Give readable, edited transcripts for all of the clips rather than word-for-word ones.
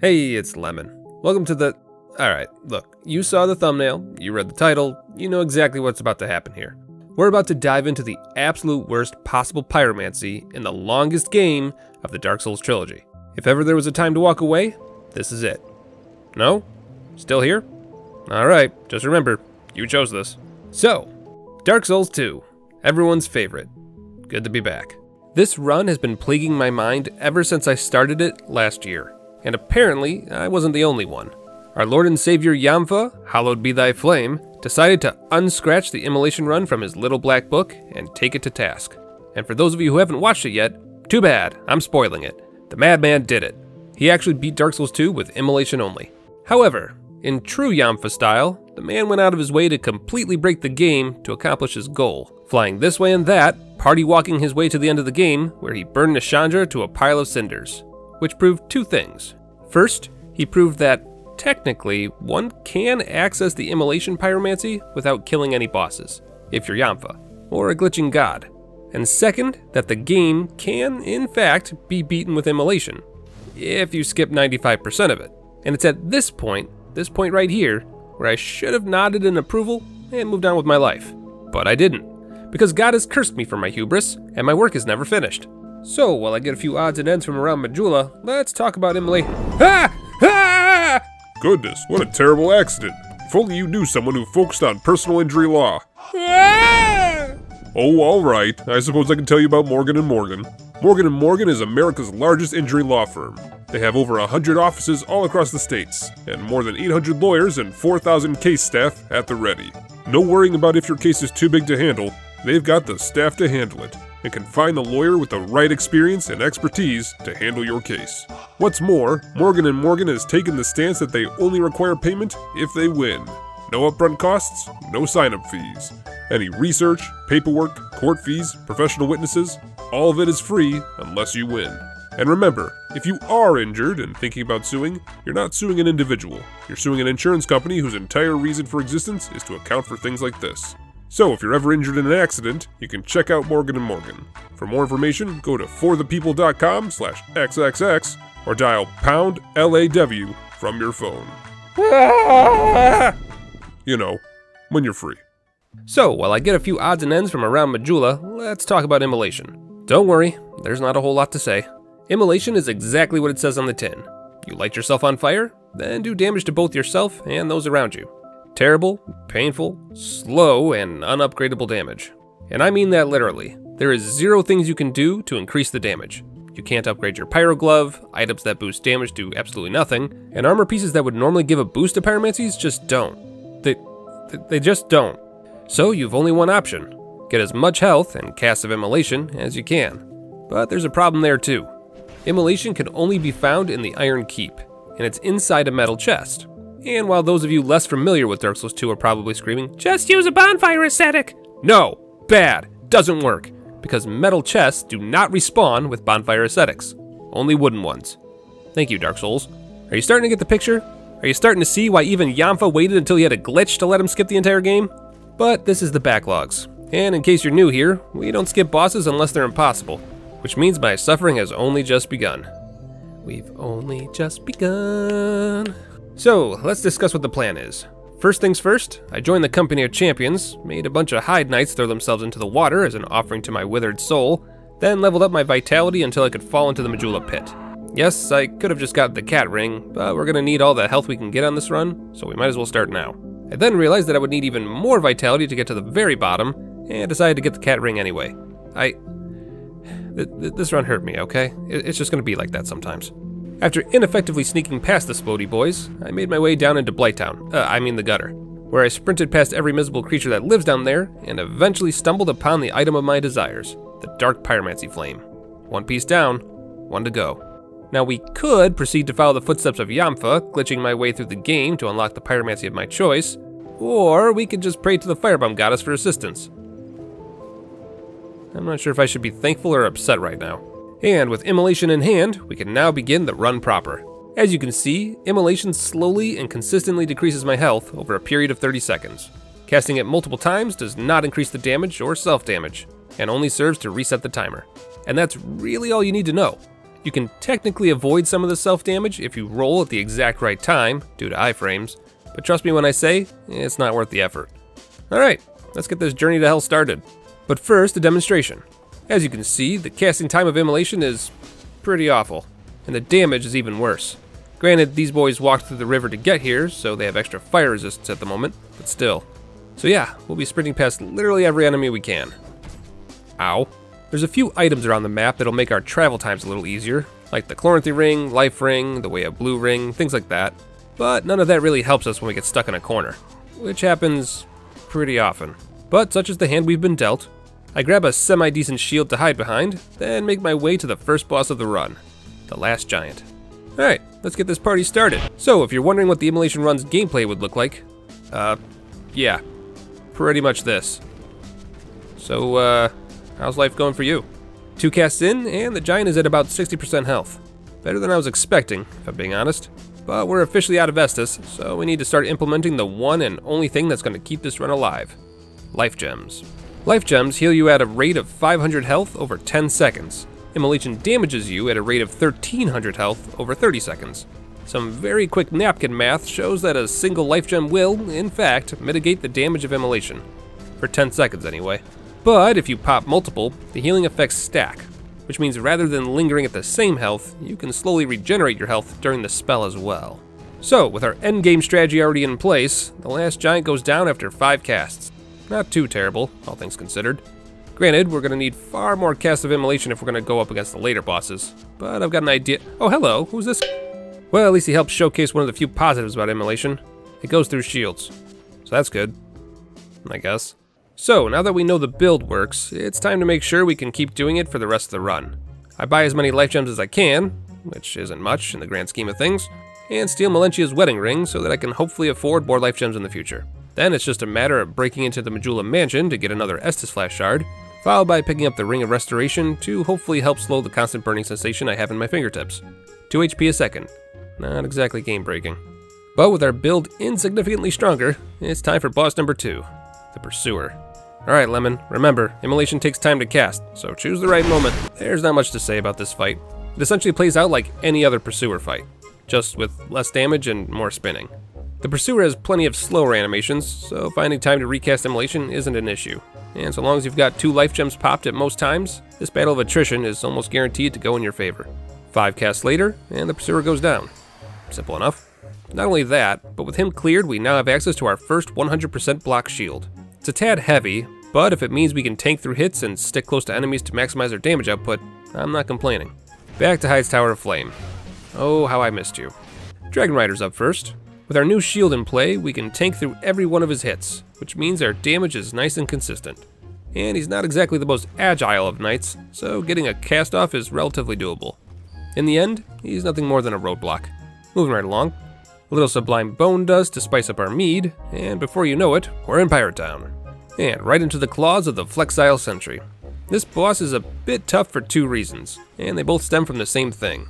Hey, it's Lemon. Welcome to the... Alright, look, you saw the thumbnail, you read the title, you know exactly what's about to happen here. We're about to dive into the absolute worst possible pyromancy in the longest game of the Dark Souls trilogy. If ever there was a time to walk away, this is it. No? Still here? Alright, just remember, you chose this. So, Dark Souls 2, everyone's favorite. Good to be back. This run has been plaguing my mind ever since I started it last year. And apparently, I wasn't the only one. Our Lord and Savior Ymfah, hallowed be thy flame, decided to unscratch the Immolation run from his little black book and take it to task. And for those of you who haven't watched it yet, too bad, I'm spoiling it. The madman did it. He actually beat Dark Souls 2 with Immolation only. However, in true Ymfah style, the man went out of his way to completely break the game to accomplish his goal, flying this way and that, party walking his way to the end of the game where he burned Nashandra to a pile of cinders. Which proved two things. First, he proved that, technically, one can access the Immolation pyromancy without killing any bosses, if you're Ymfah, or a glitching god. And second, that the game can, in fact, be beaten with Immolation, if you skip 95% of it. And it's at this point right here, where I should have nodded in approval and moved on with my life. But I didn't, because God has cursed me for my hubris, and my work is never finished. So, while I get a few odds and ends from around Majula, let's talk about Immolation. Ah! Ah! Goodness, what a terrible accident. If only you knew someone who focused on personal injury law. Ah! Oh, alright. I suppose I can tell you about Morgan & Morgan. Morgan & Morgan is America's largest injury law firm. They have over 100 offices all across the states, and more than 800 lawyers and 4,000 case staff at the ready. No worrying about if your case is too big to handle, they've got the staff to handle it, and can find the lawyer with the right experience and expertise to handle your case. What's more, Morgan & Morgan has taken the stance that they only require payment if they win. No upfront costs, no sign-up fees. Any research, paperwork, court fees, professional witnesses, all of it is free unless you win. And remember, if you are injured and thinking about suing, you're not suing an individual. You're suing an insurance company whose entire reason for existence is to account for things like this. So if you're ever injured in an accident, you can check out Morgan & Morgan. For more information, go to forthepeople.com/xxx or dial #LAW from your phone. You know, when you're free. So while I get a few odds and ends from around Majula, let's talk about Immolation. Don't worry, there's not a whole lot to say. Immolation is exactly what it says on the tin. You light yourself on fire, then do damage to both yourself and those around you. Terrible, painful, slow, and unupgradable damage. And I mean that literally. There is zero things you can do to increase the damage. You can't upgrade your pyro glove, items that boost damage do absolutely nothing, and armor pieces that would normally give a boost to pyromancies just don't. They just don't. So you've only one option. Get as much health and cast of Immolation as you can. But there's a problem there too. Immolation can only be found in the Iron Keep, and it's inside a metal chest. And while those of you less familiar with Dark Souls 2 are probably screaming, "Just use a bonfire aesthetic!" No, bad, doesn't work, because metal chests do not respawn with bonfire aesthetics, only wooden ones. Thank you, Dark Souls. Are you starting to get the picture? Are you starting to see why even Ymfah waited until he had a glitch to let him skip the entire game? But this is the backlogs, and in case you're new here, we don't skip bosses unless they're impossible, which means my suffering has only just begun. We've only just begun. So, let's discuss what the plan is. First things first, I joined the Company of Champions, made a bunch of Hyde Knights throw themselves into the water as an offering to my withered soul, then leveled up my vitality until I could fall into the Majula pit. Yes, I could have just gotten the cat ring, but we're gonna need all the health we can get on this run, so we might as well start now. I then realized that I would need even more vitality to get to the very bottom, and decided to get the cat ring anyway. This run hurt me, okay? It's just gonna be like that sometimes. After ineffectively sneaking past the Spodey boys, I made my way down into Blighttown, the Gutter, where I sprinted past every miserable creature that lives down there, and eventually stumbled upon the item of my desires, the Dark Pyromancy Flame. One piece down, one to go. Now we could proceed to follow the footsteps of Ymfah, glitching my way through the game to unlock the pyromancy of my choice, or we could just pray to the Firebomb Goddess for assistance. I'm not sure if I should be thankful or upset right now. And with Immolation in hand, we can now begin the run proper. As you can see, Immolation slowly and consistently decreases my health over a period of 30 seconds. Casting it multiple times does not increase the damage or self-damage. and only serves to reset the timer. And that's really all you need to know. You can technically avoid some of the self-damage if you roll at the exact right time, due to iframes, but trust me when I say, it's not worth the effort. Alright, let's get this journey to hell started. But first, a demonstration. As you can see, the casting time of Immolation is pretty awful, and the damage is even worse. Granted, these boys walked through the river to get here, so they have extra fire resistance at the moment, but still. So yeah, we'll be sprinting past literally every enemy we can. Ow. There's a few items around the map that'll make our travel times a little easier, like the Cloranthy Ring, Life Ring, the Way of Blue Ring, things like that. But none of that really helps us when we get stuck in a corner, which happens pretty often. But such is the hand we've been dealt. I grab a semi-decent shield to hide behind, then make my way to the first boss of the run, the Last Giant. Alright, let's get this party started. So if you're wondering what the Immolation run's gameplay would look like, yeah, pretty much this. So, how's life going for you? 2 casts in, and the giant is at about 60% health. Better than I was expecting, if I'm being honest. But we're officially out of Estus, so we need to start implementing the one and only thing that's going to keep this run alive. Life Gems. Life Gems heal you at a rate of 500 health over 10 seconds. Immolation damages you at a rate of 1300 health over 30 seconds. Some very quick napkin math shows that a single Life Gem will, in fact, mitigate the damage of Immolation. For 10 seconds anyway. But if you pop multiple, the healing effects stack, which means rather than lingering at the same health, you can slowly regenerate your health during the spell as well. So, with our endgame strategy already in place, the Last Giant goes down after 5 casts. Not too terrible, all things considered. Granted, we're going to need far more casts of Immolation if we're going to go up against the later bosses, but I've got an idea. Oh, hello, who's this? Well, at least he helps showcase one of the few positives about Immolation. It goes through shields, so that's good, I guess. So, now that we know the build works, it's time to make sure we can keep doing it for the rest of the run. I buy as many Life Gems as I can, which isn't much in the grand scheme of things, and steal Malentia's wedding ring so that I can hopefully afford more Life Gems in the future. Then it's just a matter of breaking into the Majula mansion to get another Estus Flash Shard, followed by picking up the Ring of Restoration to hopefully help slow the constant burning sensation I have in my fingertips. 2 HP a second. Not exactly game-breaking. But with our build insignificantly stronger, it's time for boss number 2. The Pursuer. Alright, Lemon, remember, Immolation takes time to cast, so choose the right moment. There's not much to say about this fight. It essentially plays out like any other Pursuer fight, just with less damage and more spinning. The Pursuer has plenty of slower animations, so finding time to recast Immolation isn't an issue. And so long as you've got 2 Life Gems popped at most times, this battle of attrition is almost guaranteed to go in your favor. 5 casts later, and the Pursuer goes down. Simple enough. Not only that, but with him cleared, we now have access to our first 100% block shield. It's a tad heavy, but if it means we can tank through hits and stick close to enemies to maximize their damage output, I'm not complaining. Back to Hyde's Tower of Flame. Oh, how I missed you. Dragon Rider's up first. With our new shield in play, we can tank through every one of his hits, which means our damage is nice and consistent. And he's not exactly the most agile of knights, so getting a cast off is relatively doable. In the end, he's nothing more than a roadblock. Moving right along. A little Sublime Bone Dust to spice up our mead, and before you know it, we're in Pyretown. And right into the claws of the Flexile Sentry. This boss is a bit tough for 2 reasons, and they both stem from the same thing,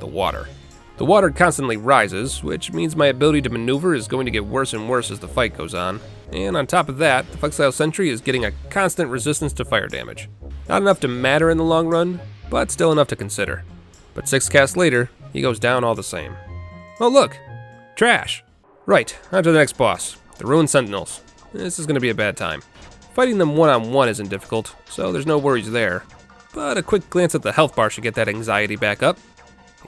the water. The water constantly rises, which means my ability to maneuver is going to get worse and worse as the fight goes on, and on top of that, the Flexile Sentry is getting a constant resistance to fire damage. Not enough to matter in the long run, but still enough to consider. But 6 casts later, he goes down all the same. Oh look! Trash! Right, on to the next boss, the Ruined Sentinels. This is going to be a bad time. Fighting them one-on-one isn't difficult, so there's no worries there. But a quick glance at the health bar should get that anxiety back up.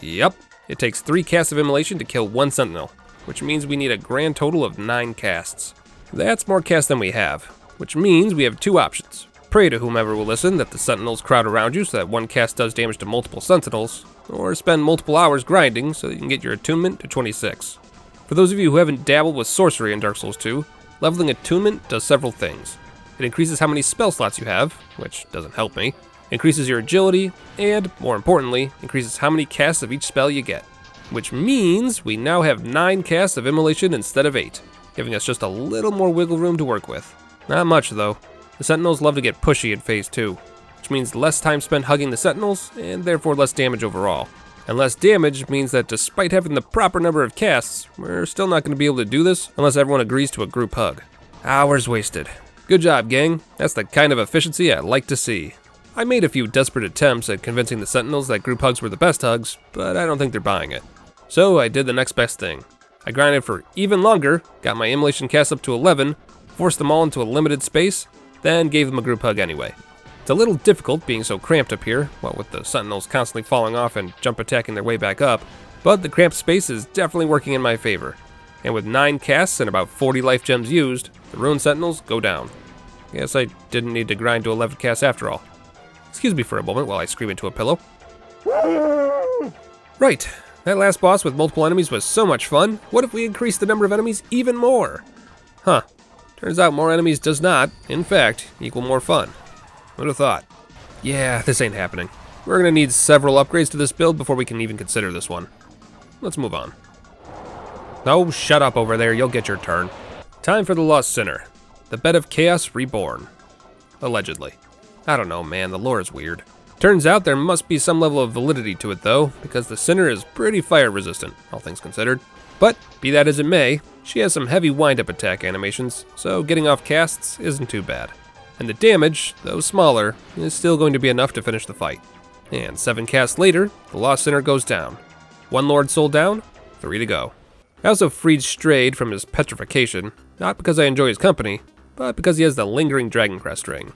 Yep, it takes 3 casts of Immolation to kill 1 Sentinel, which means we need a grand total of 9 casts. That's more casts than we have, which means we have 2 options. Pray to whomever will listen that the Sentinels crowd around you so that 1 cast does damage to multiple Sentinels, or spend multiple hours grinding so that you can get your attunement to 26. For those of you who haven't dabbled with sorcery in Dark Souls 2, leveling attunement does several things. It increases how many spell slots you have, which doesn't help me, increases your agility, and, more importantly, increases how many casts of each spell you get. Which means we now have 9 casts of Immolation instead of 8, giving us just a little more wiggle room to work with. Not much, though. The Sentinels love to get pushy in Phase 2, which means less time spent hugging the Sentinels, and therefore less damage overall. And less damage means that despite having the proper number of casts, we're still not going to be able to do this unless everyone agrees to a group hug. Hours wasted. Good job, gang. That's the kind of efficiency I like to see. I made a few desperate attempts at convincing the Sentinels that group hugs were the best hugs, but I don't think they're buying it. So I did the next best thing. I grinded for even longer, got my Immolation cast up to 11, forced them all into a limited space, then gave them a group hug anyway. It's a little difficult being so cramped up here, what with the Sentinels constantly falling off and jump attacking their way back up, but the cramped space is definitely working in my favor. And with 9 casts and about 40 life gems used, the Ruined Sentinels go down. Guess I didn't need to grind to 11 casts after all. Excuse me for a moment while I scream into a pillow. Right, that last boss with multiple enemies was so much fun. What if we increased the number of enemies even more? Huh, turns out more enemies does not, in fact, equal more fun. Who'd have thought? Yeah, this ain't happening. We're gonna need several upgrades to this build before we can even consider this one. Let's move on. Oh, shut up over there, you'll get your turn. Time for the Lost Sinner. The Bed of Chaos Reborn. Allegedly. I don't know, man, the lore is weird. Turns out there must be some level of validity to it though, because the Sinner is pretty fire resistant, all things considered. But, be that as it may, she has some heavy wind-up attack animations, so getting off casts isn't too bad. And the damage, though smaller, is still going to be enough to finish the fight. And 7 casts later, the Lost Sinner goes down. 1 Lord Soul down, 3 to go. I also freed Strayed from his petrification, not because I enjoy his company, but because he has the Lingering Dragoncrest Ring.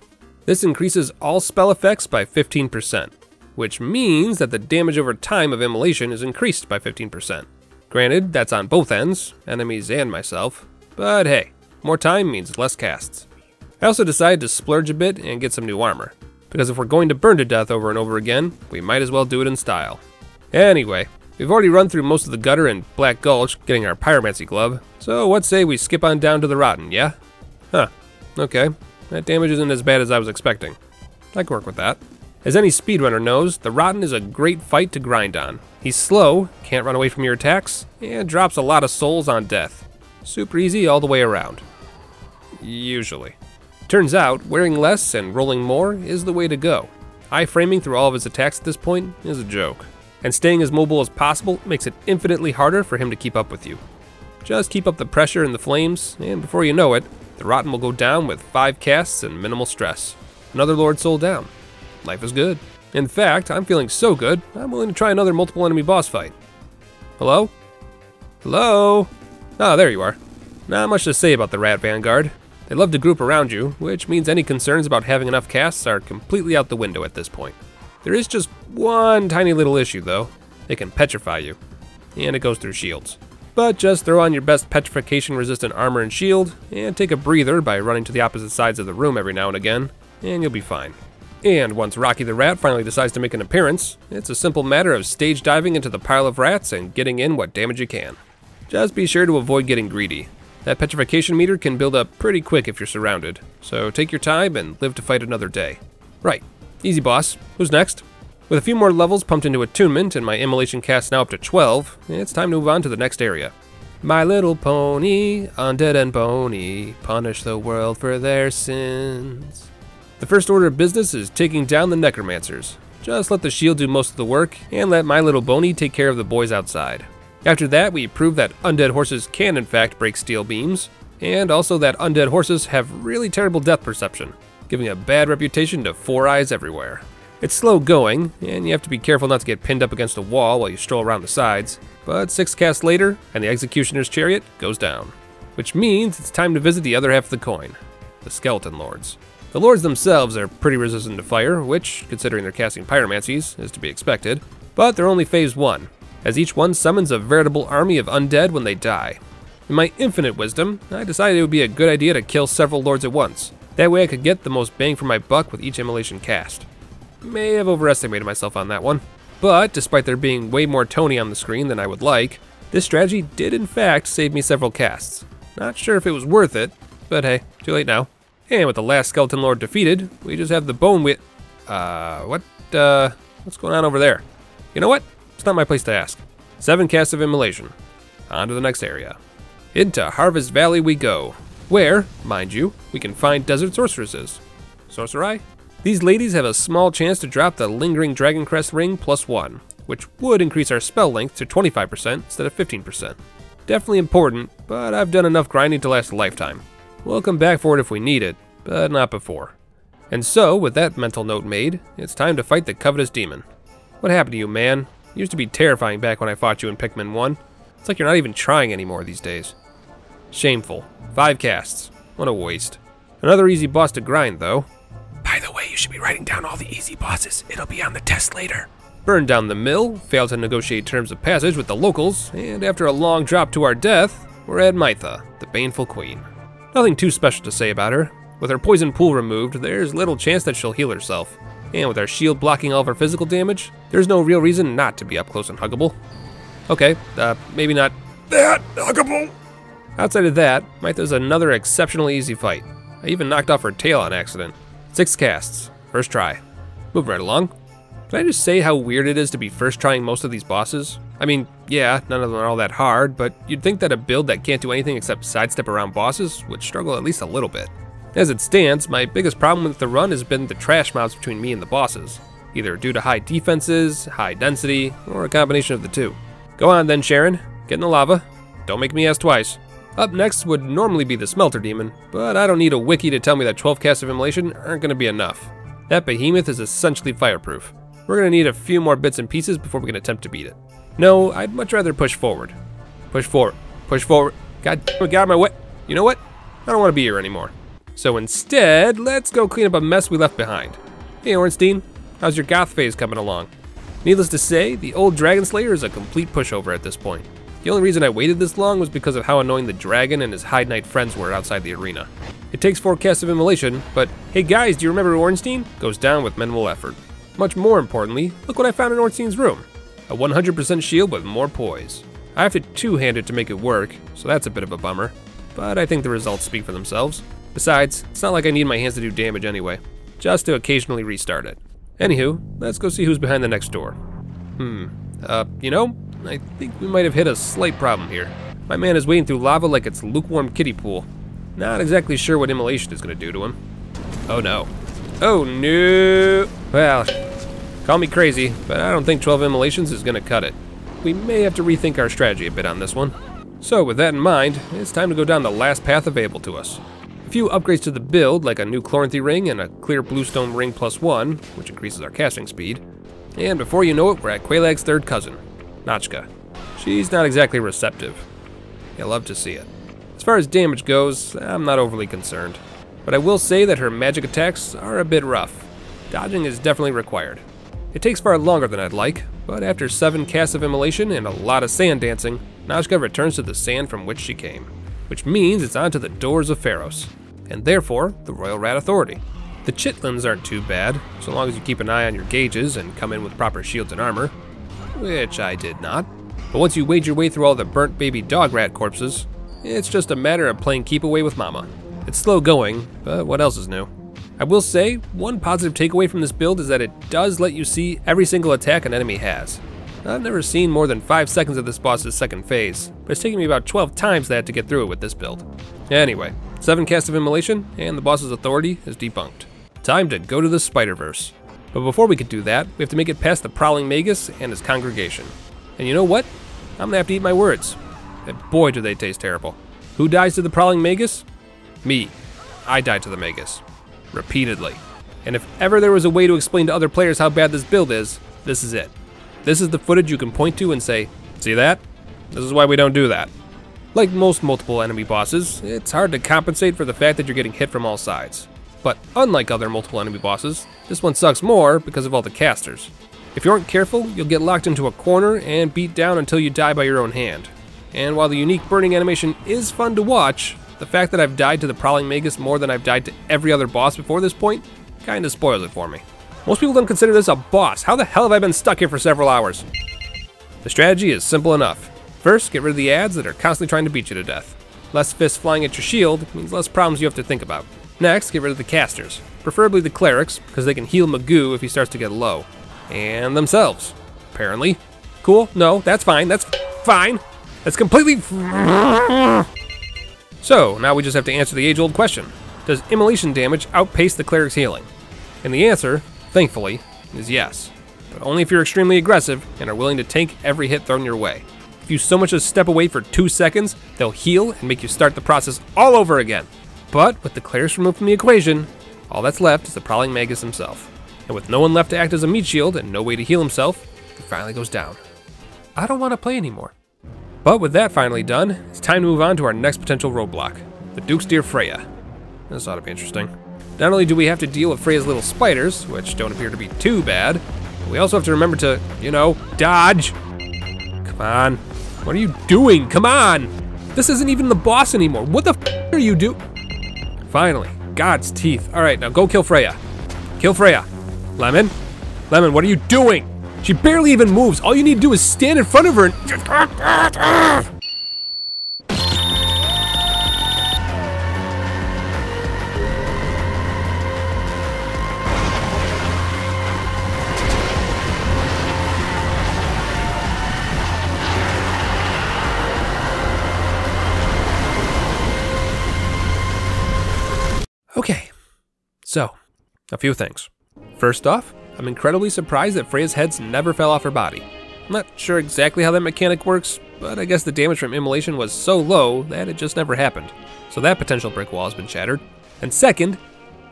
This increases all spell effects by 15%, which means that the damage over time of Immolation is increased by 15%. Granted, that's on both ends, enemies and myself, but hey, more time means less casts. I also decided to splurge a bit and get some new armor, because if we're going to burn to death over and over again, we might as well do it in style. Anyway, we've already run through most of the Gutter and Black Gulch getting our Pyromancy Glove, so what say we skip on down to the Rotten, yeah? Huh, okay, that damage isn't as bad as I was expecting. I can work with that. As any speedrunner knows, the Rotten is a great fight to grind on. He's slow, can't run away from your attacks, and drops a lot of souls on death. Super easy all the way around. Usually. Turns out, wearing less and rolling more is the way to go. Eye-framing through all of his attacks at this point is a joke. And staying as mobile as possible makes it infinitely harder for him to keep up with you. Just keep up the pressure and the flames, and before you know it, the Rotten will go down with 5 casts and minimal stress. Another Lord Soul down. Life is good. In fact, I'm feeling so good, I'm willing to try another multiple enemy boss fight. Hello? Hello? Ah, there you are. Not much to say about the Rat Vanguard. They love to group around you, which means any concerns about having enough casts are completely out the window at this point. There is just one tiny little issue though. It can petrify you, and it goes through shields. But just throw on your best petrification resistant armor and shield, and take a breather by running to the opposite sides of the room every now and again, and you'll be fine. And once Rocky the Rat finally decides to make an appearance, it's a simple matter of stage diving into the pile of rats and getting in what damage you can. Just be sure to avoid getting greedy. That petrification meter can build up pretty quick if you're surrounded, so take your time and live to fight another day. Right. Easy boss, who's next? With a few more levels pumped into attunement and my Immolation cast now up to 12, it's time to move on to the next area. My Little Pony, Undead and Bony, punish the world for their sins. The first order of business is taking down the Necromancers. Just let the shield do most of the work and let My Little Bony take care of the boys outside. After that, we prove that undead horses can in fact break steel beams, and also that undead horses have really terrible death perception, giving a bad reputation to four eyes everywhere. It's slow going, and you have to be careful not to get pinned up against a wall while you stroll around the sides, but 6 casts later, and the Executioner's Chariot goes down. Which means it's time to visit the other half of the coin, the Skeleton Lords. The Lords themselves are pretty resistant to fire, which, considering they're casting pyromancies, is to be expected, but they're only phase 1, as each one summons a veritable army of undead when they die. In my infinite wisdom, I decided it would be a good idea to kill several lords at once. That way I could get the most bang for my buck with each Immolation cast. May have overestimated myself on that one. But despite there being way more Tony on the screen than I would like, this strategy did in fact save me several casts. Not sure if it was worth it, but hey, too late now. And with the last Skeleton Lord defeated, we just have the Bone Wit. What's going on over there? You know what? It's not my place to ask. 7 casts of Immolation. On to the next area. Into Harvest Valley we go. Where, mind you, we can find Desert Sorceresses. Sorcerai? These ladies have a small chance to drop the Lingering Dragoncrest Ring +1, which would increase our spell length to 25% instead of 15%. Definitely important, but I've done enough grinding to last a lifetime. We'll come back for it if we need it, but not before. And so, with that mental note made, it's time to fight the covetous demon. What happened to you, man? You used to be terrifying back when I fought you in Pikmin 1. It's like you're not even trying anymore these days. Shameful. 5 casts. What a waste. Another easy boss to grind, though. By the way, you should be writing down all the easy bosses. It'll be on the test later. Burn down the mill, fail to negotiate terms of passage with the locals, and after a long drop to our death, we're at Ymfah, the Baneful Queen. Nothing too special to say about her. With her poison pool removed, there's little chance that she'll heal herself. And with our shield blocking all of her physical damage, there's no real reason not to be up close and huggable. Okay, maybe not that huggable. Outside of that, Ymfah's another exceptionally easy fight. I even knocked off her tail on accident. 6 casts, first try. Move right along. Can I just say how weird it is to be first trying most of these bosses? I mean, yeah, none of them are all that hard, but you'd think that a build that can't do anything except sidestep around bosses would struggle at least a little bit. As it stands, my biggest problem with the run has been the trash mobs between me and the bosses, either due to high defenses, high density, or a combination of the two. Go on then, Sharon, get in the lava. Don't make me ask twice. Up next would normally be the Smelter Demon, but I don't need a wiki to tell me that 12 casts of Immolation aren't going to be enough. That behemoth is essentially fireproof. We're going to need a few more bits and pieces before we can attempt to beat it. No, I'd much rather push forward. Push forward. Push forward. God damn it, got out of my way. You know what? I don't want to be here anymore. So instead, let's go clean up a mess we left behind. Hey Ornstein, how's your goth phase coming along? Needless to say, the old Dragon Slayer is a complete pushover at this point. The only reason I waited this long was because of how annoying the dragon and his Hide Knight friends were outside the arena. It takes 4 casts of Immolation, but hey guys, do you remember Ornstein? Goes down with minimal effort. Much more importantly, look what I found in Ornstein's room. A 100% shield with more poise. I have to two-hand it to make it work, so that's a bit of a bummer, but I think the results speak for themselves. Besides, it's not like I need my hands to do damage anyway, just to occasionally restart it. Anywho, let's go see who's behind the next door. You know, I think we might have hit a slight problem here. My man is wading through lava like it's lukewarm kiddie pool. Not exactly sure what Immolation is gonna do to him. Oh no. Oh no! Well, call me crazy, but I don't think 12 Immolations is gonna cut it. We may have to rethink our strategy a bit on this one. So with that in mind, it's time to go down the last path available to us. A few upgrades to the build, like a new Cloranthy Ring and a clear bluestone ring +1, which increases our casting speed. And before you know it, we're at Quelag's third cousin, Najka. She's not exactly receptive. You'll love to see it. As far as damage goes, I'm not overly concerned. But I will say that her magic attacks are a bit rough. Dodging is definitely required. It takes far longer than I'd like, but after 7 casts of Immolation and a lot of sand dancing, Najka returns to the sand from which she came, which means it's onto the doors of Pharos, and therefore the Royal Rat Authority. The chitlins aren't too bad, so long as you keep an eye on your gauges and come in with proper shields and armor, which I did not. But once you wade your way through all the burnt baby dog rat corpses, it's just a matter of playing keep away with mama. It's slow going, but what else is new? I will say, one positive takeaway from this build is that it does let you see every single attack an enemy has. I've never seen more than 5 seconds of this boss's second phase, but it's taken me about 12 times that to get through it with this build. Anyway, 7 casts of Immolation, and the boss's authority is debunked. Time to go to the Spider-Verse. But before we could do that, we have to make it past the Prowling Magus and his congregation. And you know what? I'm gonna have to eat my words. And boy do they taste terrible. Who dies to the Prowling Magus? Me. I died to the Magus. Repeatedly. And if ever there was a way to explain to other players how bad this build is, this is it. This is the footage you can point to and say, see that? This is why we don't do that. Like most multiple enemy bosses, it's hard to compensate for the fact that you're getting hit from all sides. But unlike other multiple enemy bosses, this one sucks more because of all the casters. If you aren't careful, you'll get locked into a corner and beat down until you die by your own hand. And while the unique burning animation is fun to watch, the fact that I've died to the Prowling Magus more than I've died to every other boss before this point kinda spoils it for me. Most people don't consider this a boss. How the hell have I been stuck here for several hours? The strategy is simple enough. First, get rid of the ads that are constantly trying to beat you to death. Less fists flying at your shield means less problems you have to think about. Next, get rid of the casters, preferably the clerics, because they can heal Magoo if he starts to get low. And themselves, apparently. Cool, no, that's fine, that's fine. That's completely So, now we just have to answer the age-old question. Does Immolation damage outpace the cleric's healing? And the answer, thankfully, is yes. But only if you're extremely aggressive and are willing to tank every hit thrown your way. If you so much as step away for 2 seconds, they'll heal and make you start the process all over again. But with the Clairs removed from the equation, all that's left is the Prowling Magus himself. And with no one left to act as a meat shield and no way to heal himself, he finally goes down. I don't want to play anymore. But with that finally done, it's time to move on to our next potential roadblock, the Duke's Dear Freya. This ought to be interesting. Not only do we have to deal with Freya's little spiders, which don't appear to be too bad, but we also have to remember to, you know, dodge. Come on. What are you doing? Come on! This isn't even the boss anymore. What the f*** are you do? Finally. God's teeth. All right, now go kill Freya. Kill Freya. Lemon? Lemon, what are you doing? She barely even moves. All you need to do is stand in front of her and... Okay, so, a few things. First off, I'm incredibly surprised that Freya's heads never fell off her body. I'm not sure exactly how that mechanic works, but I guess the damage from Immolation was so low that it just never happened. So that potential brick wall has been shattered. And second,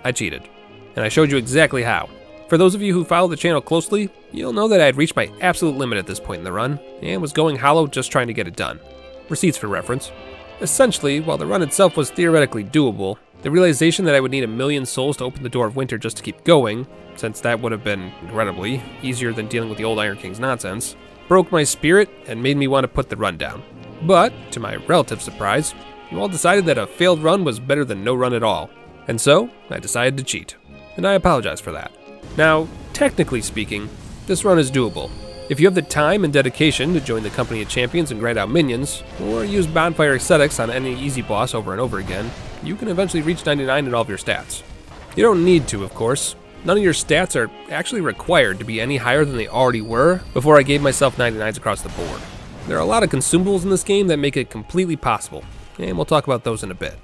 I cheated. And I showed you exactly how. For those of you who follow the channel closely, you'll know that I had reached my absolute limit at this point in the run, and was going hollow just trying to get it done. Receipts for reference. Essentially, while the run itself was theoretically doable, the realization that I would need 1,000,000 souls to open the Door of Winter just to keep going, since that would have been incredibly easier than dealing with the old Iron King's nonsense, broke my spirit and made me want to put the run down. But, to my relative surprise, you all decided that a failed run was better than no run at all. And so, I decided to cheat. And I apologize for that. Now, technically speaking, this run is doable. If you have the time and dedication to join the Company of Champions and grind out minions, or use bonfire aesthetics on any easy boss over and over again, you can eventually reach 99 in all of your stats. You don't need to, of course. None of your stats are actually required to be any higher than they already were before I gave myself 99s across the board. There are a lot of consumables in this game that make it completely possible, and we'll talk about those in a bit.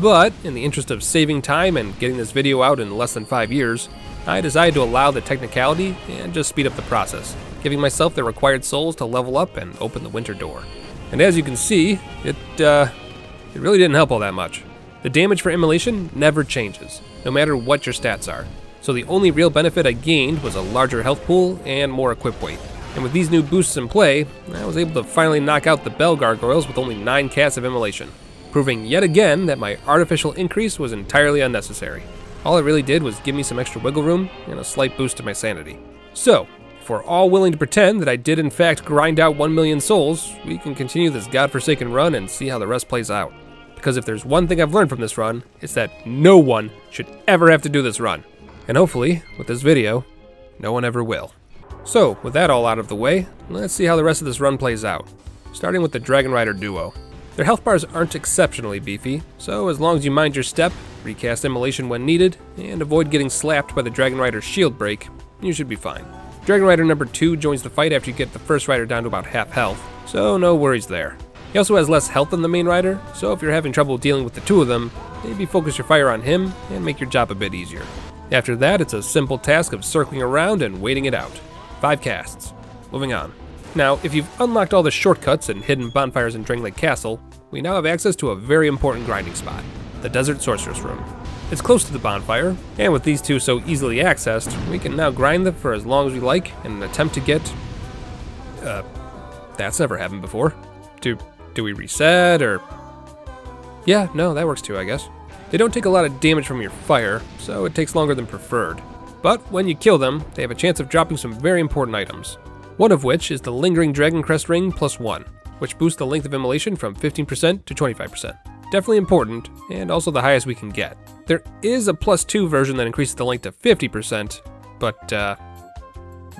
But, in the interest of saving time and getting this video out in less than 5 years, I decided to allow the technicality and just speed up the process, giving myself the required souls to level up and open the Winter Door. And as you can see, it really didn't help all that much. The damage for Immolation never changes, no matter what your stats are, so the only real benefit I gained was a larger health pool and more equip weight. And with these new boosts in play, I was able to finally knock out the Bell Gargoyles with only 9 casts of Immolation, proving yet again that my artificial increase was entirely unnecessary. All it really did was give me some extra wiggle room and a slight boost to my sanity. So, if we're all willing to pretend that I did in fact grind out 1,000,000 souls, we can continue this godforsaken run and see how the rest plays out. Because if there's one thing I've learned from this run, it's that no one should ever have to do this run. And hopefully, with this video, no one ever will. So, with that all out of the way, let's see how the rest of this run plays out. Starting with the Dragon Rider duo. Their health bars aren't exceptionally beefy, so as long as you mind your step, recast Immolation when needed, and avoid getting slapped by the Dragon Rider's shield break, you should be fine. Dragon Rider number 2 joins the fight after you get the first rider down to about half health, so no worries there. He also has less health than the main rider, so if you're having trouble dealing with the two of them, maybe focus your fire on him and make your job a bit easier. After that, it's a simple task of circling around and waiting it out. 5 casts. Moving on. Now, if you've unlocked all the shortcuts and hidden bonfires in Dringlake Castle, we now have access to a very important grinding spot, the Desert Sorceress Room. It's close to the bonfire, and with these two so easily accessed, we can now grind them for as long as we like in an attempt to get... that's never happened before. Do we reset, or... Yeah, no, that works too, I guess. They don't take a lot of damage from your fire, so it takes longer than preferred. But when you kill them, they have a chance of dropping some very important items. One of which is the Lingering Dragoncrest Ring +1, which boosts the length of Immolation from 15% to 25%. Definitely important, and also the highest we can get. There is a +2 version that increases the length to 50%, but,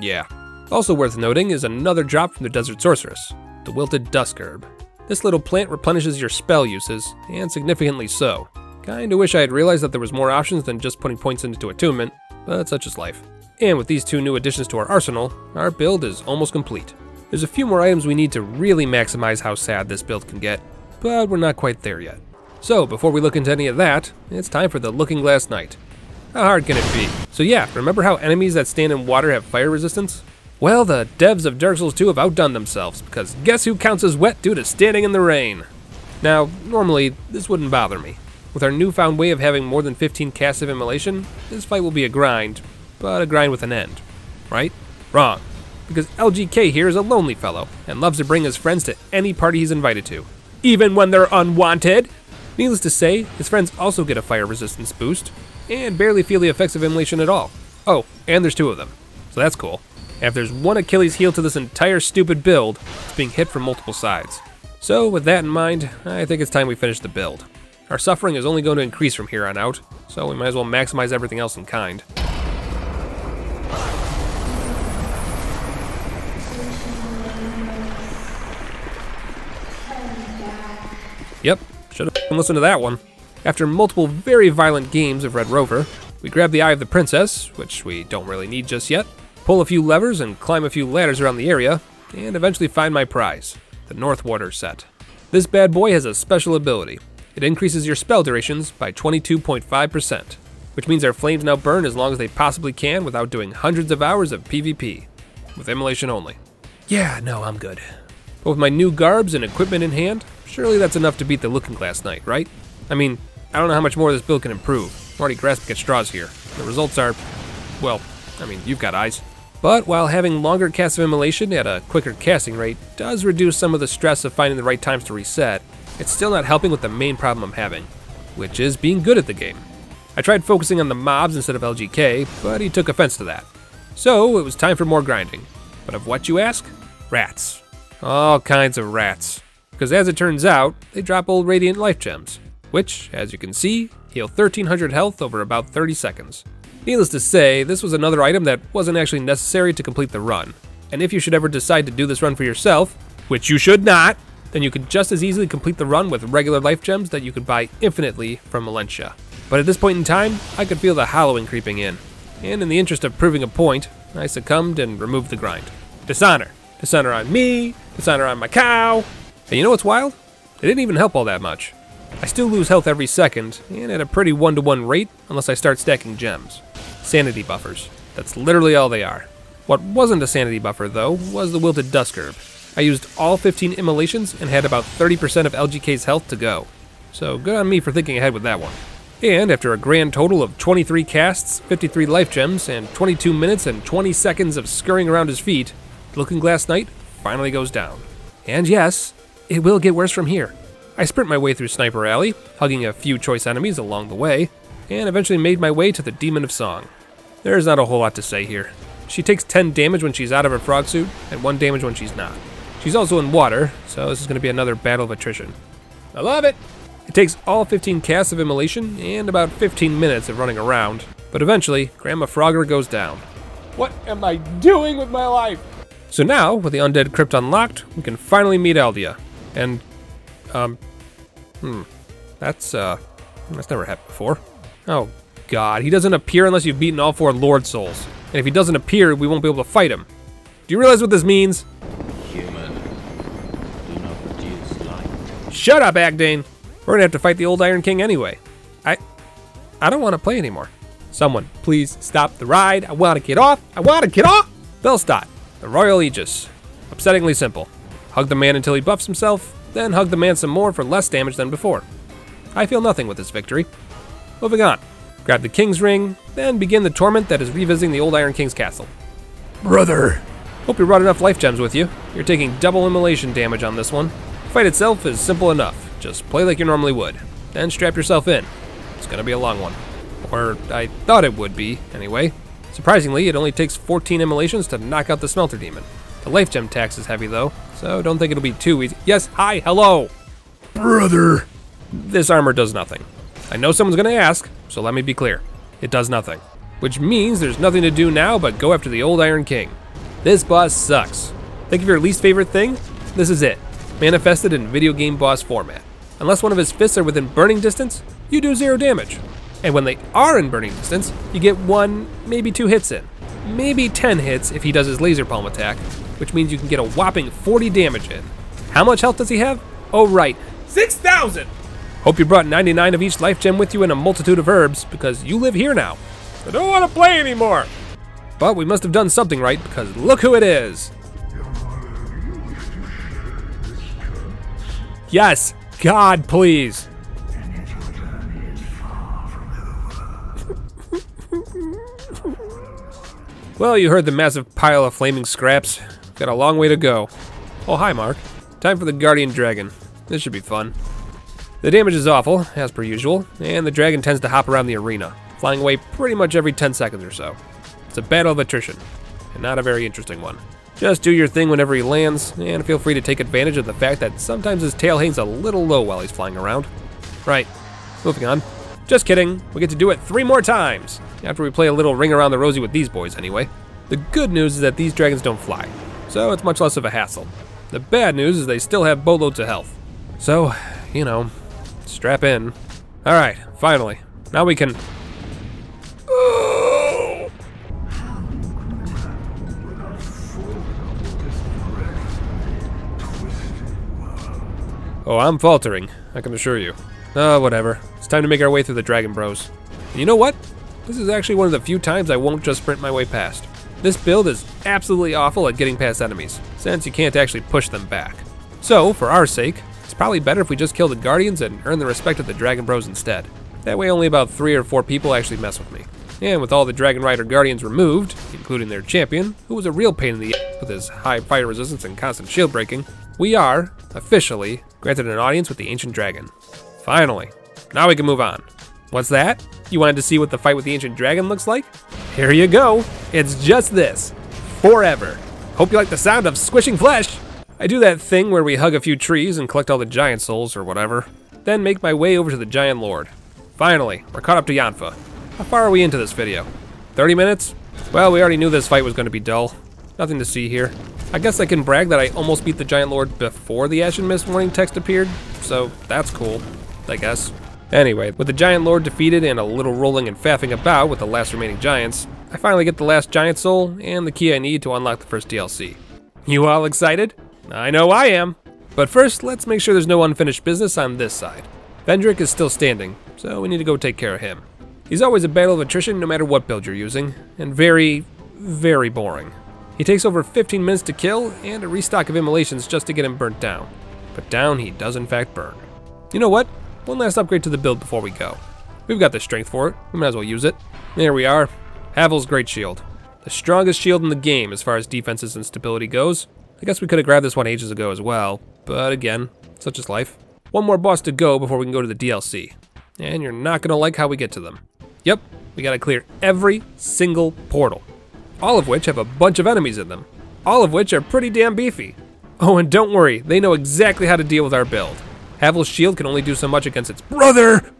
yeah. Also worth noting is another drop from the Desert Sorceress, the Wilted Dusk Herb. This little plant replenishes your spell uses, and significantly so. Kinda wish I had realized that there was more options than just putting points into attunement, but such is life. And with these two new additions to our arsenal, our build is almost complete. There's a few more items we need to really maximize how sad this build can get, but we're not quite there yet. So before we look into any of that, it's time for the Looking Glass Knight. How hard can it be? So yeah, remember how enemies that stand in water have fire resistance? Well, the devs of Dark Souls 2 have outdone themselves, because guess who counts as wet due to standing in the rain? Now, normally, this wouldn't bother me. With our newfound way of having more than 15 casts of Immolation, this fight will be a grind, but a grind with an end. Right? Wrong. Because LGK here is a lonely fellow, and loves to bring his friends to any party he's invited to. Even when they're unwanted! Needless to say, his friends also get a fire resistance boost, and barely feel the effects of Immolation at all. Oh, and there's two of them, so that's cool. And if there's one Achilles heel to this entire stupid build, it's being hit from multiple sides. So with that in mind, I think it's time we finish the build. Our suffering is only going to increase from here on out, so we might as well maximize everything else in kind. Yep, should have listened to that one. After multiple very violent games of Red Rover, we grab the Eye of the Princess, which we don't really need just yet, pull a few levers and climb a few ladders around the area, and eventually find my prize, the North Water set. This bad boy has a special ability. It increases your spell durations by 22.5%, which means our flames now burn as long as they possibly can without doing hundreds of hours of PvP, with Immolation only. Yeah, no, I'm good. But with my new garbs and equipment in hand, surely that's enough to beat the Looking Glass Knight, right? I mean, I don't know how much more this build can improve. I'm already grasping at straws here. The results are, well, I mean, you've got eyes. But while having longer casts of Immolation at a quicker casting rate does reduce some of the stress of finding the right times to reset, it's still not helping with the main problem I'm having, which is being good at the game. I tried focusing on the mobs instead of LGK, but he took offense to that. So it was time for more grinding. But of what, you ask? Rats. All kinds of rats. Because as it turns out, they drop old Radiant Life Gems, which, as you can see, heal 1300 health over about 30 seconds. Needless to say, this was another item that wasn't actually necessary to complete the run. And if you should ever decide to do this run for yourself, which you should not, then you could just as easily complete the run with regular life gems that you could buy infinitely from Valencia. But at this point in time, I could feel the hollowing creeping in. And in the interest of proving a point, I succumbed and removed the grind. Dishonor. Dishonor on me. Dishonor on my cow. And you know what's wild? It didn't even help all that much. I still lose health every second, and at a pretty one-to-one rate unless I start stacking gems. Sanity buffers. That's literally all they are. What wasn't a sanity buffer, though, was the Wilted Dusk Herb. I used all 15 immolations and had about 30% of LGK's health to go. So good on me for thinking ahead with that one. And after a grand total of 23 casts, 53 life gems, and 22 minutes and 20 seconds of scurrying around his feet, Looking Glass Knight finally goes down. And yes, it will get worse from here. I sprint my way through Sniper Alley, hugging a few choice enemies along the way, and eventually made my way to the Demon of Song. There's not a whole lot to say here. She takes 10 damage when she's out of her frog suit, and 1 damage when she's not. She's also in water, so this is going to be another battle of attrition. I love it! It takes all 15 casts of Immolation and about 15 minutes of running around, but eventually, Grandma Frogger goes down. What am I doing with my life? So now, with the Undead Crypt unlocked, we can finally meet Aldia. And, that's never happened before. Oh god, he doesn't appear unless you've beaten all 4 Lord Souls. And if he doesn't appear, we won't be able to fight him. Do you realize what this means? Shut up, Agdane! We're gonna have to fight the old Iron King anyway. I don't want to play anymore. Someone, please stop the ride. I want to get off. I want to get off! Bellstot, the Royal Aegis. Upsettingly simple. Hug the man until he buffs himself, then hug the man some more for less damage than before. I feel nothing with this victory. Moving on. Grab the King's Ring, then begin the torment that is revisiting the old Iron King's castle. Brother! Hope you brought enough life gems with you. You're taking double immolation damage on this one. The fight itself is simple enough, just play like you normally would, then strap yourself in. It's gonna be a long one. Or I thought it would be, anyway. Surprisingly, it only takes 14 immolations to knock out the Smelter Demon. The life gem tax is heavy though, so don't think it'll be too easy. Yes, hi, hello! Brother! This armor does nothing. I know someone's gonna ask, so let me be clear. It does nothing. Which means there's nothing to do now but go after the old Iron King. This boss sucks. Think of your least favorite thing? This is it. Manifested in video game boss format. Unless one of his fists are within burning distance, you do 0 damage. And when they are in burning distance, you get 1, maybe 2 hits in. Maybe 10 hits if he does his laser palm attack, which means you can get a whopping 40 damage in. How much health does he have? Oh right, 6,000! Hope you brought 99 of each life gem with you and a multitude of herbs, because you live here now. I don't want to play anymore! But we must have done something right, because look who it is! Yes! God, please! Well, you heard the massive pile of flaming scraps. Got a long way to go. Oh, hi, Mark. Time for the Guardian Dragon. This should be fun. The damage is awful, as per usual, and the dragon tends to hop around the arena, flying away pretty much every 10 seconds or so. It's a battle of attrition, and not a very interesting one. Just do your thing whenever he lands, and feel free to take advantage of the fact that sometimes his tail hangs a little low while he's flying around. Right, moving on. Just kidding, we get to do it 3 more times, after we play a little ring around the rosy with these boys anyway. The good news is that these dragons don't fly, so it's much less of a hassle. The bad news is they still have boatloads of health. So, you know, strap in. Alright, finally. Now we can... Oh! Oh, I'm faltering, I can assure you. Oh, whatever. It's time to make our way through the Dragon Bros. And you know what? This is actually one of the few times I won't just sprint my way past. This build is absolutely awful at getting past enemies, since you can't actually push them back. So, for our sake, it's probably better if we just kill the Guardians and earn the respect of the Dragon Bros instead. That way only about 3 or 4 people actually mess with me. And with all the Dragon Rider Guardians removed, including their champion, who was a real pain in the ass with his high fire resistance and constant shield breaking, we are, officially, granted an audience with the Ancient Dragon. Finally. Now we can move on. What's that? You wanted to see what the fight with the Ancient Dragon looks like? Here you go. It's just this. Forever. Hope you like the sound of squishing flesh. I do that thing where we hug a few trees and collect all the giant souls or whatever. Then make my way over to the Giant Lord. Finally, we're caught up to Ymfah. How far are we into this video? 30 minutes? Well, we already knew this fight was going to be dull. Nothing to see here. I guess I can brag that I almost beat the Giant Lord before the Ashen Mist warning text appeared, so that's cool, I guess. Anyway, with the Giant Lord defeated and a little rolling and faffing about with the last remaining giants, I finally get the last giant soul and the key I need to unlock the first DLC. You all excited? I know I am! But first, let's make sure there's no unfinished business on this side. Vendrick is still standing, so we need to go take care of him. He's always a battle of attrition no matter what build you're using, and very, very boring. He takes over 15 minutes to kill and a restock of immolations just to get him burnt down. But down he does in fact burn. You know what? One last upgrade to the build before we go. We've got the strength for it, we might as well use it. There we are, Havel's Great Shield. The strongest shield in the game as far as defenses and stability goes. I guess we could have grabbed this one ages ago as well, but again, such is life. One more boss to go before we can go to the DLC. And you're not gonna like how we get to them. Yep, we gotta clear every single portal. All of which have a bunch of enemies in them. All of which are pretty damn beefy. Oh, and don't worry, they know exactly how to deal with our build. Havel's shield can only do so much against its brother!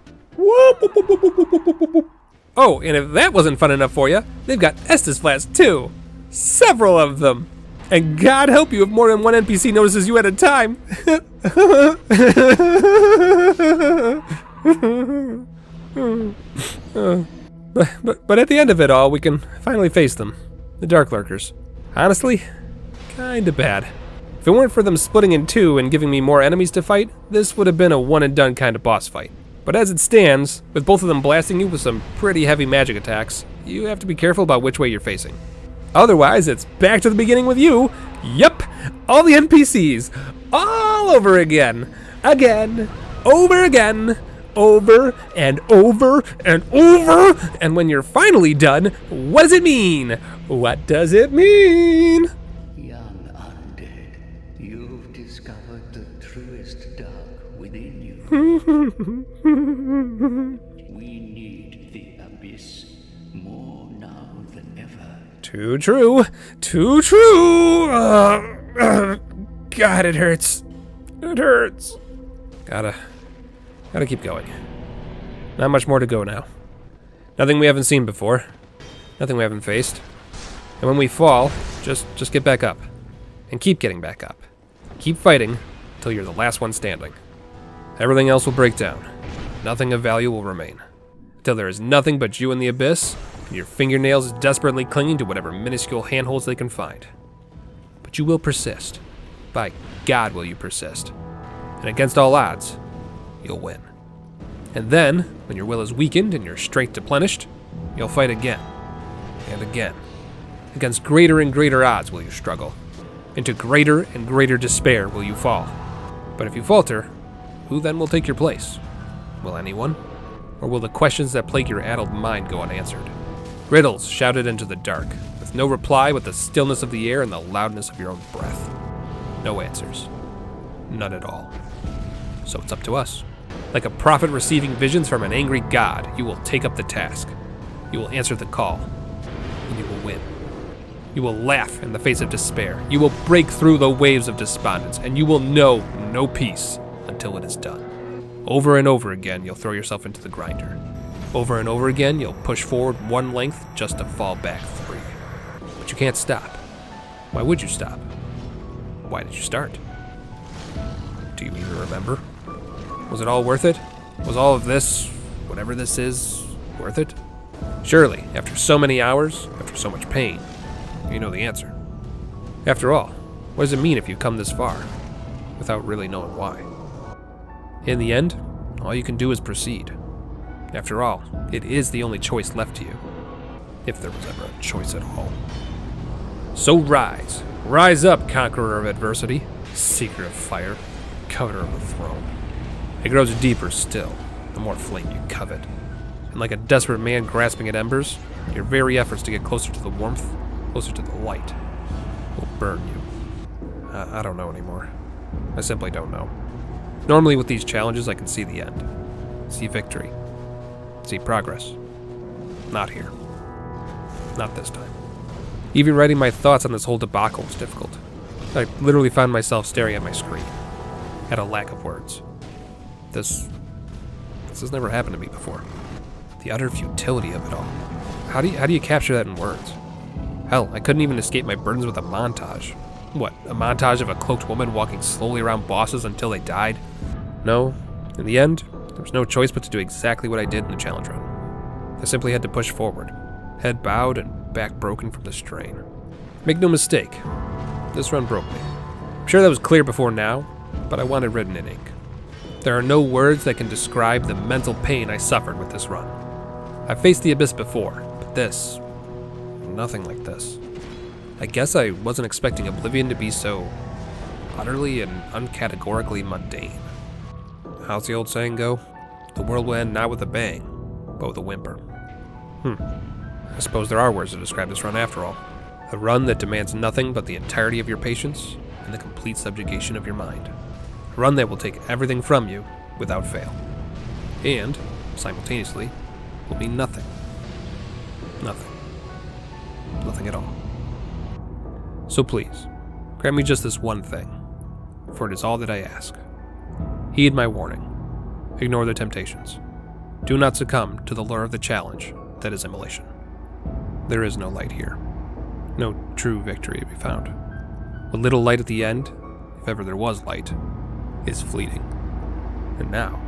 Oh, and if that wasn't fun enough for you, they've got Estus flats too! Several of them! And God help you if more than one NPC notices you at a time! But at the end of it all, we can finally face them. The Dark Lurkers. Honestly, kinda bad. If it weren't for them splitting in two and giving me more enemies to fight, this would have been a one-and-done kind of boss fight. But as it stands, with both of them blasting you with some pretty heavy magic attacks, you have to be careful about which way you're facing. Otherwise, it's back to the beginning with you. Yep, all the NPCs, all over again, over again, over and over and over. And when you're finally done, what does it mean? What does it mean? We need the abyss more now than ever. Too true. Too true. God, it hurts. It hurts. Gotta keep going. Not much more to go now. Nothing we haven't seen before. Nothing we haven't faced. And when we fall, just get back up. And keep getting back up. Keep fighting till you're the last one standing. Everything else will break down. Nothing of value will remain. Till there is nothing but you in the abyss, and your fingernails desperately clinging to whatever minuscule handholds they can find. But you will persist. By God will you persist. And against all odds, you'll win. And then, when your will is weakened and your strength deplenished, you'll fight again. And again. Against greater and greater odds will you struggle. Into greater and greater despair will you fall. But if you falter, who then will take your place? Will anyone? Or will the questions that plague your addled mind go unanswered? Riddles shouted into the dark, with No reply but the stillness of the air and the loudness of your own breath. No answers. None at all. So it's up to us. Like a prophet receiving visions from an angry god, you will take up the task. You will answer the call, and you will win. You will laugh in the face of despair. You will break through the waves of despondence, and you will know no peace until it is done. Over and over again, you'll throw yourself into the grinder. Over and over again, you'll push forward one length just to fall back 3. But you can't stop. Why would you stop? Why did you start? Do you even remember? Was it all worth it? Was all of this, whatever this is, worth it? Surely, after so many hours, after so much pain, you know the answer. After all, what does it mean if you've come this far, without really knowing why? In the end, all you can do is proceed. After all, it is the only choice left to you, if there was ever a choice at all. So rise. Rise up, conqueror of adversity, seeker of fire, coveter of the throne. It grows deeper still, the more flame you covet. And like a desperate man grasping at embers, your very efforts to get closer to the warmth, closer to the light, will burn you. I don't know anymore. I simply don't know. Normally with these challenges, I can see the end. See victory. See progress. Not here. Not this time. Even writing my thoughts on this whole debacle was difficult. I literally found myself staring at my screen, at a lack of words. This has never happened to me before. The utter futility of it all. How do you capture that in words? Hell, I couldn't even escape my burdens with a montage. What, a montage of a cloaked woman walking slowly around bosses until they died? No, in the end, there was no choice but to do exactly what I did in the challenge run. I simply had to push forward, head bowed and back broken from the strain. Make no mistake, this run broke me. I'm sure that was clear before now, but I wanted written in ink. There are no words that can describe the mental pain I suffered with this run. I've faced the abyss before, but this, nothing like this. I guess I wasn't expecting Oblivion to be so utterly and uncategorically mundane. How's the old saying go? The world will end not with a bang, but with a whimper. I suppose there are words to describe this run after all. A run that demands nothing but the entirety of your patience and the complete subjugation of your mind. A run that will take everything from you without fail. And, simultaneously, will mean nothing. Nothing. Nothing at all. So please, grant me just this one thing, for it is all that I ask. Heed my warning. Ignore their temptations. Do not succumb to the lure of the challenge that is immolation. There is no light here. No true victory to be found. What little light at the end, if ever there was light, is fleeting. And now,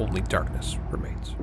only darkness remains.